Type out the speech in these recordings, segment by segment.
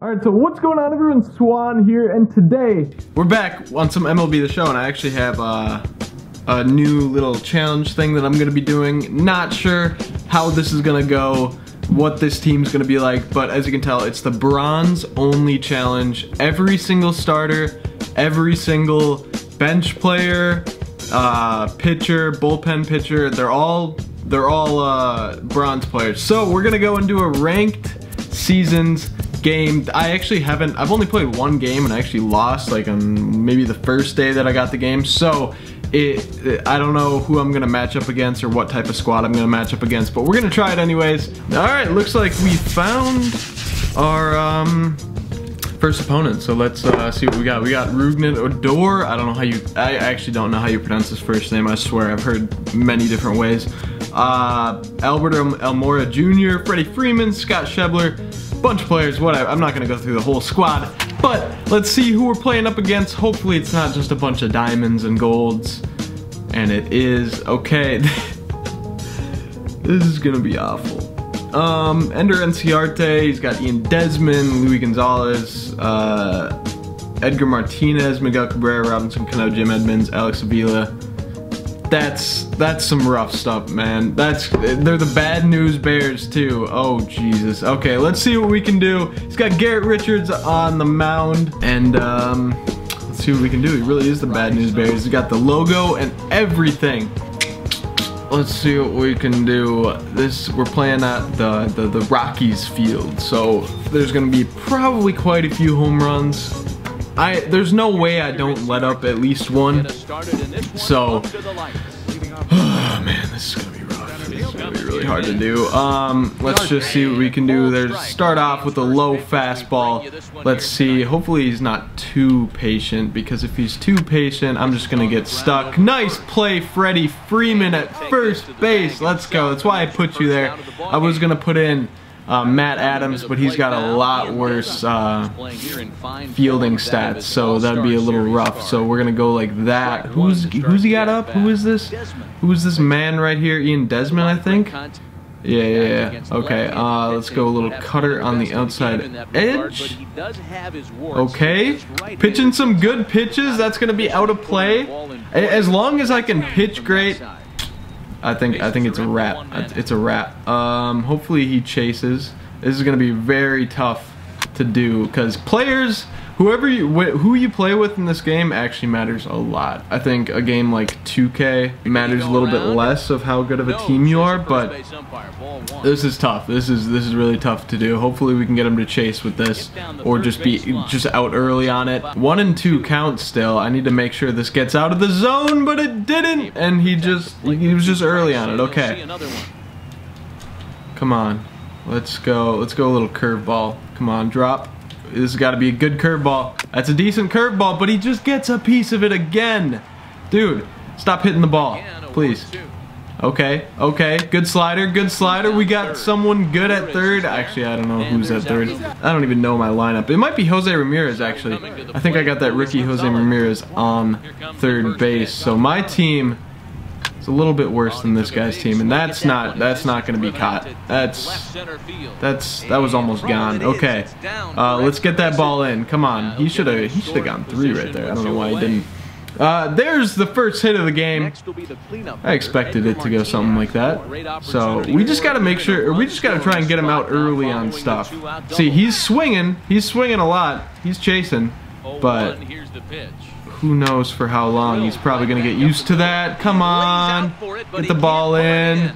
All right, so what's going on, everyone? Swan here, and today we're back on some MLB The Show, and I actually have a new little challenge thing that I'm going to be doing. Not sure how this is going to go, what this team's going to be like, but as you can tell, it's the bronze-only challenge. Every single starter, every single bench player, pitcher, bullpen pitcher, they're all bronze players. So we're going to go and do a ranked seasons game. I've only played one game, and I actually lost like on maybe the first day that I got the game. So I don't know who I'm gonna match up against or what type of squad I'm gonna match up against, but we're gonna try it anyways. All right, looks like we found our first opponent. So let's see what we got. We got Rougned Odor. I actually don't know how you pronounce his first name. I swear I've heard many different ways. Albert Almora Jr., Freddie Freeman, Scott Schebler, bunch of players, whatever. I'm not gonna go through the whole squad, but let's see who we're playing up against. Hopefully it's not just a bunch of diamonds and golds, and it is. Okay. This is gonna be awful. Ender Inciarte, he's got Ian Desmond, Louis Gonzalez, Edgar Martinez, Miguel Cabrera, Robinson Cano, Jim Edmonds, Alex Avila. That's some rough stuff, man. They're the bad news bears too. Oh Jesus. Okay, let's see what we can do. He's got Garrett Richards on the mound, and let's see what we can do. He really is the bad news bears. He's got the logo and everything. Let's see what we can do. We're playing at the Rockies field, so there's gonna be probably quite a few home runs. There's no way I don't let up at least one. So, oh man, this is gonna be rough. It's gonna be really hard to do. Let's just see what we can do. There's start off with a low fastball. Let's see. Hopefully he's not too patient, because if he's too patient, I'm just gonna get stuck. Nice play, Freddie Freeman at first base. Let's go. That's why I put you there. I was gonna put in Matt Adams, but he's got a lot worse fielding stats, so that'd be a little rough. So we're gonna go like that. Who's he got up? Who is this man right here? Ian Desmond, I think. Yeah. Okay. Let's go a little cutter on the outside edge. Okay. Pitching some good pitches. That's gonna be out of play. As long as I can pitch great, I think it's a wrap. It's a wrap. Hopefully he chases. This is going to be very tough to do, because players, who you play with in this game actually matters a lot. I think a game like 2K matters a little bit less of how good of a team you are, but this is tough. This is really tough to do. Hopefully we can get him to chase with this, or just be out early on it. 1-2 count still. I need to make sure this gets out of the zone, but it didn't, and he was just early on it. Okay. Come on. Let's go. Let's go a little curveball. Come on, drop. This has got to be a good curveball. That's a decent curveball, but he just gets a piece of it again. Dude, stop hitting the ball, please. Okay. Good slider. We got someone good at third. Actually, I don't know who's at third. I don't even know my lineup. It might be Jose Ramirez, actually. I think I got that rookie Jose Ramirez on third base. So my team, a little bit worse than this guy's team, and that's not going to be caught. That was almost gone. Okay, let's get that ball in. Come on, he should have gone three right there. I don't know why he didn't. There's the first hit of the game. I expected it to go something like that. So we just got to make sure, or we just got to try and get him out early on stuff. See, he's swinging a lot. He's chasing, but who knows for how long. He's probably going to get used to that. Come on. Get the ball in.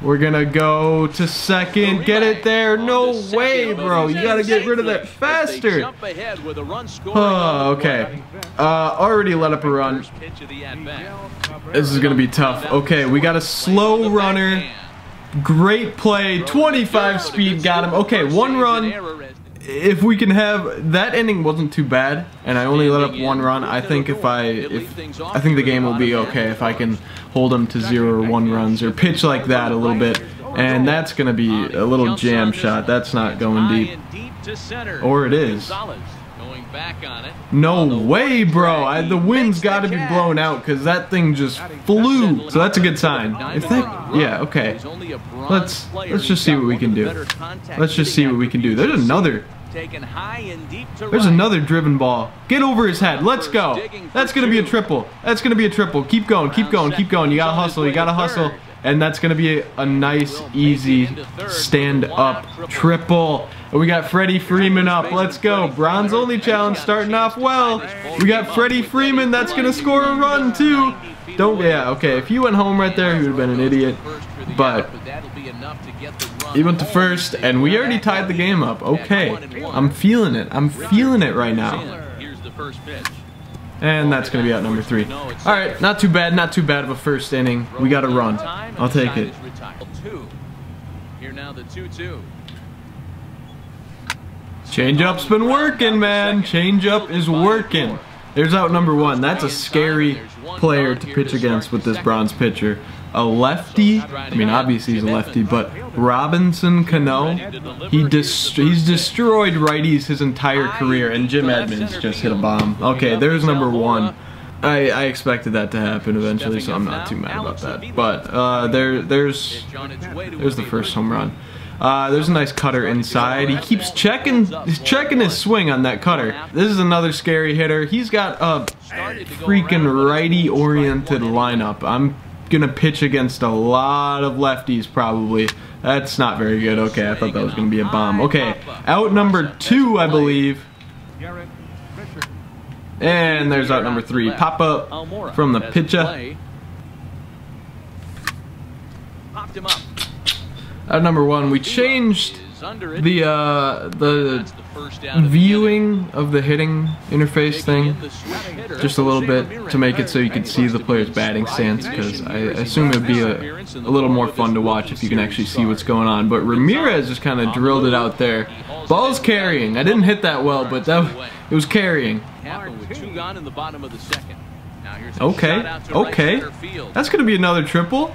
We're going to go to second. Get it there. No way, bro. You got to get rid of that faster. Oh, okay. Already let up a run. This is going to be tough. Okay, we got a slow runner. Great play. 25 speed got him. Okay, one run. If we can have that inning, wasn't too bad, and I only let up one run. I think the game will be okay if I can hold them to 0 or 1 runs, or pitch like that a little bit. And that's gonna be a little jam shot. That's not going deep, or it is. No way, bro. The wind's got to be blown out, because that thing just flew. So that's a good sign. Yeah, okay. Let's just see what we can do. There's another. Taken high and deep to right. There's another driven ball. Get over his head. Let's go. That's going to be a triple. That's going to be a triple. Keep going. Keep going. Keep going. You got to hustle. You got to hustle. And that's going to be a nice, easy stand-up triple. We got Freddie Freeman up. Let's go. Bronze only challenge starting off well. We got Freddie Freeman. That's going to score a run, too. Don't, yeah, okay. If you went home right there, he would have been an idiot. But he went to first, and we already tied the game up. Okay, I'm feeling it. I'm feeling it right now. And that's going to be out number 3. All right, not too bad. Not too bad of a first inning. We got to run. I'll take it. Here now the 2-2. Changeup's been working, man. Changeup is working. There's out number 1. That's a scary player to pitch against with this Bronze pitcher. A lefty, I mean obviously he's a lefty, but Robinson Cano, he's destroyed righties his entire career, and Jim Edmonds just hit a bomb. Okay, there's number 1. I expected that to happen eventually, so I'm not too mad about that. But there's the first home run. There's a nice cutter inside. He keeps checking his swing on that cutter. This is another scary hitter. He's got a freaking righty-oriented lineup. I'm gonna pitch against a lot of lefties probably. That's not very good. Okay, I thought that was gonna be a bomb. Okay, out number 2, I believe. And there's out number 3. Pop up from the pitcher. Popped him up. At number 1, we changed the viewing of the hitting interface thing just a little bit to make it so you could see the player's batting stance, because I assume it would be a little more fun to watch if you can actually see what's going on. But Ramirez just kind of drilled it out there. Ball's carrying. I didn't hit that well, but that it was carrying. Okay, okay. That's going to be another triple.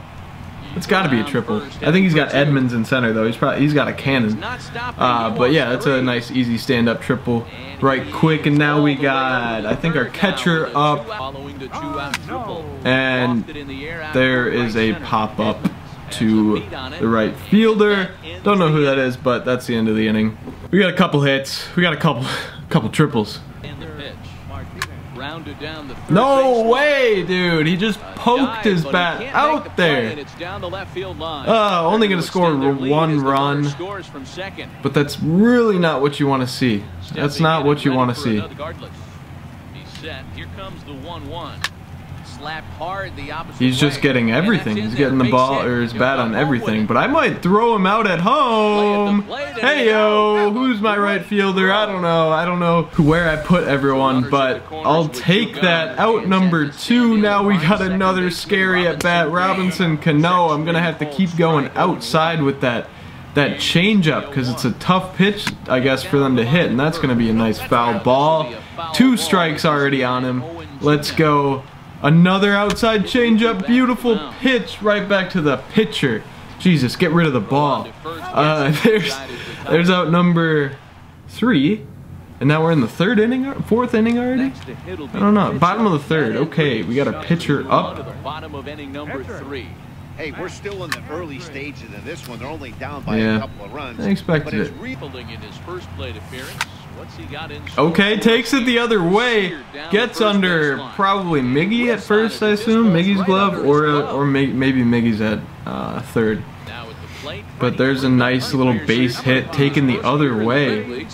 It's got to be a triple. I think he's got Edmonds in center though. He's got a cannon. But yeah, that's a nice easy stand-up triple, right quick. And now we got, I think, our catcher up, and there is a pop up to the right fielder. Don't know who that is, but that's the end of the inning. We got a couple hits. We got a couple triples. No way, dude! He just poked his bat out there. Only gonna score one run, but that's really not what you want to see. That's not what you want to see. He's just getting everything. He's getting the ball or his bat on everything. But I might throw him out at home. Hey yo, who's my right fielder? I don't know. I don't know where I put everyone, but I'll take that. Out number 2. Now we got another scary at bat. Robinson Cano. I'm gonna have to keep going outside with that changeup, because it's a tough pitch, I guess, for them to hit, and that's gonna be a nice foul ball. 2 strikes already on him. Let's go. Another outside changeup, beautiful pitch right back to the pitcher. Jesus, get rid of the ball. There's out number 3, and now we're in the 3rd inning, 4th inning already? I don't know, bottom of the 3rd. Okay, we got a pitcher up. Hey, we're still in the early stages of this one. They're only down by a couple of runs. I expected it. Okay, takes it the other way. Gets under probably Miggy at first, I assume. Miggy's glove, or maybe Miggy's at 3rd. But there's a nice little base hit taken the other way.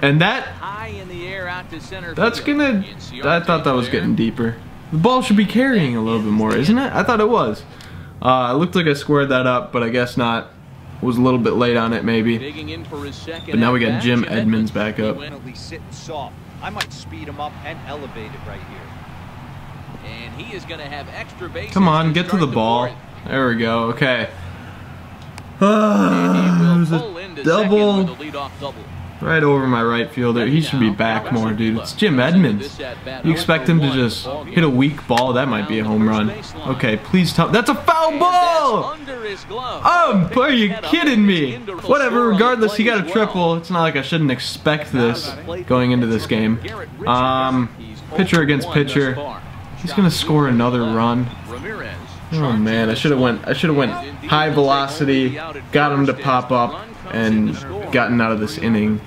And that's gonna... I thought that was getting deeper. The ball should be carrying a little bit more, isn't it? I thought it was. It looked like I squared that up, but I guess not. Was a little bit late on it, maybe. But now we got Jim Edmonds back up. I might speed him up and elevate it right here. And he is going to have extra base. Come on, get to the ball. There we go. Okay. It was a double right over my right fielder. He should be back more, dude. It's Jim Edmonds. You expect him to just hit a weak ball? That might be a home run. Okay, please tell. That's a foul ball! Oh, are you kidding me? Whatever, regardless, he got a triple. It's not like I shouldn't expect this going into this game. Pitcher against pitcher. He's gonna score another run. Oh man, I should have went high velocity, got him to pop up, and gotten out of this inning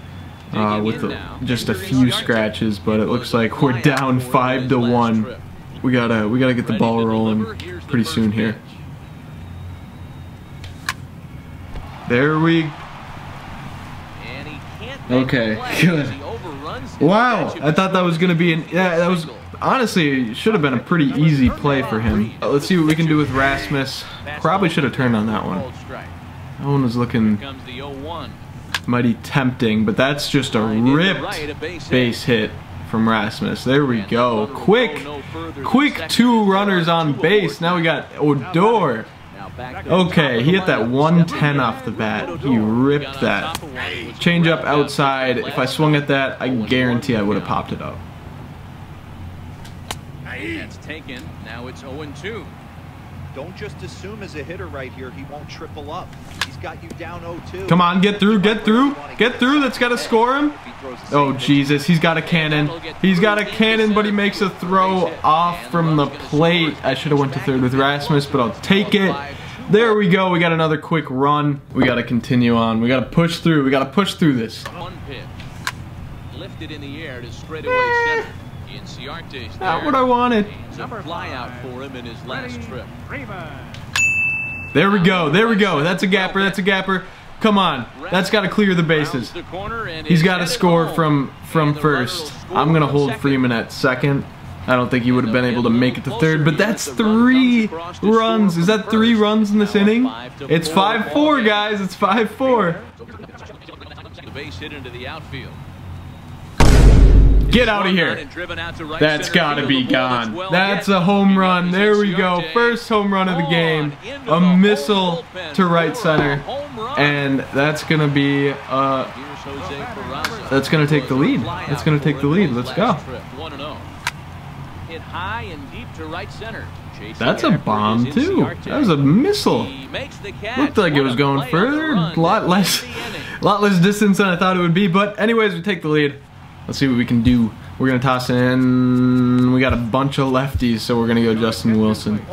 with just a few scratches. But it looks like we're down 5-1. We gotta get the ball rolling pretty soon here. There we. Okay, good. Wow, I thought that was gonna be an that was. Honestly, it should have been a pretty easy play for him. Let's see what we can do with Rasmus. Probably should have turned on that one. That one was looking mighty tempting, but that's just a ripped base hit from Rasmus. There we go. Quick two runners on base. Now we got Odor. Okay, he hit that 110 off the bat. He ripped that. Change up outside. If I swung at that, I guarantee I would have popped it up. That's taken. Now it's 0-2. Don't just assume as a hitter right here he won't triple up. He's got you down 0-2. Come on, get through. That's got to score him. Oh Jesus, he's got a cannon. He's got a cannon, but he makes a throw off from the plate. I should have went to third with Rasmus, but I'll take it. There we go. We got another quick run. We got to continue on. We got to push through. We got to push through this. One pitch lifted in the air to straightaway center. Not what I wanted. There we go. There we go. That's a gapper. That's a gapper. Come on. That's got to clear the bases. He's got to score from first. I'm going to hold Freeman at second. I don't think he would have been able to make it to third, but that's 3 runs. Is that 3 runs in this inning? It's 5-4, guys. It's 5-4. The base hit into the outfield. Get out of here. That's gotta be gone. That's a home run. There we go. First home run of the game. A missile to right center. And that's gonna be that's gonna take the lead. That's gonna take the lead. Let's go. That's a bomb too. That was a missile. Looked like it was going further. A lot less distance than I thought it would be, but anyways, we take the lead. Let's see what we can do. We're going to toss in. We got a bunch of lefties, so we're going to go Justin Wilson.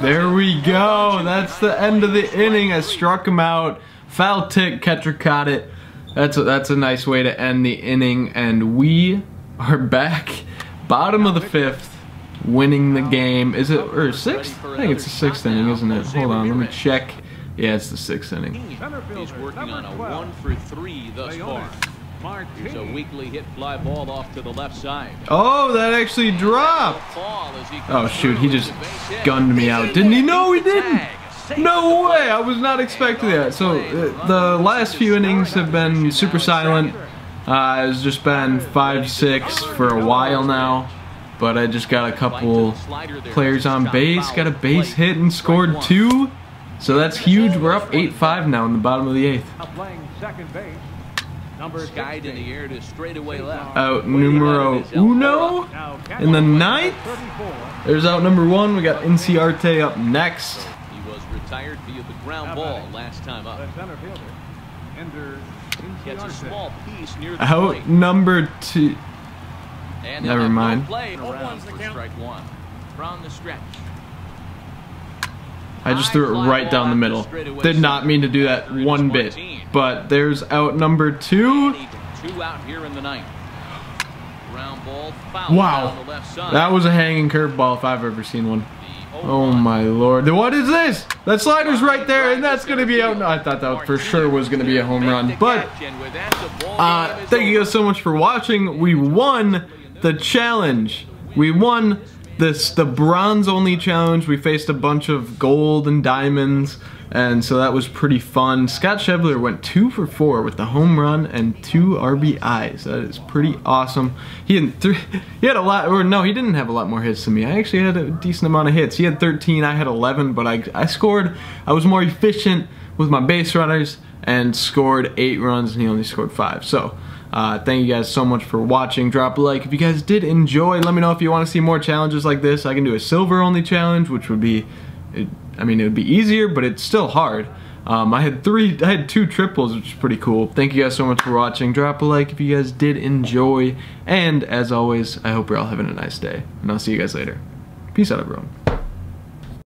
There we go. That's the end of the inning. I struck him out. Foul tick. Catcher caught it. That's a nice way to end the inning. And we are back. Bottom of the 5th. Winning the game. Is it or 6th? I think it's the 6th inning, isn't it? Hold on. Let me check. Yeah, it's the 6th inning. He's working on a 1 for 3 thus far. Here's a weakly hit fly ball off to the left side. Oh, that actually dropped. Oh shoot, he just gunned me out. Didn't he? No, he didn't. No way. I was not expecting that. So the last few innings have been super silent. It's just been 5-6 for a while now. But I just got a couple players on base, got a base hit and scored 2. So that's huge. We're up 8-5 now in the bottom of the 8th. Out numero uno in the 9th. There's out number 1. We got Inciarte up next. He was retired via the ground ball last time up. Out number 2. Never mind. I just threw it right down the middle. Did not mean to do that one bit. But there's out number 2. Wow. That was a hanging curveball if I've ever seen one. Oh my lord. What is this? That slider's right there, and that's going to be out. No, I thought that for sure was going to be a home run. But thank you guys so much for watching. We won the challenge. We won the bronze only challenge. We faced a bunch of gold and diamonds, and so that was pretty fun. Scott Schebler went 2 for 4 with the home run and 2 RBIs. That is pretty awesome. He didn't have a lot more hits than me. I actually had a decent amount of hits. He had 13, I had 11, but I scored. I was more efficient with my base runners and scored 8 runs, and he only scored 5. So thank you guys so much for watching. Drop a like if you guys did enjoy. Let me know if you want to see more challenges like this. I can do a silver only challenge, which would be, it would be easier, but it's still hard. I had 2 triples, which is pretty cool. Thank you guys so much for watching. Drop a like if you guys did enjoy, and as always, I hope you're all having a nice day, and I'll see you guys later. Peace out, everyone.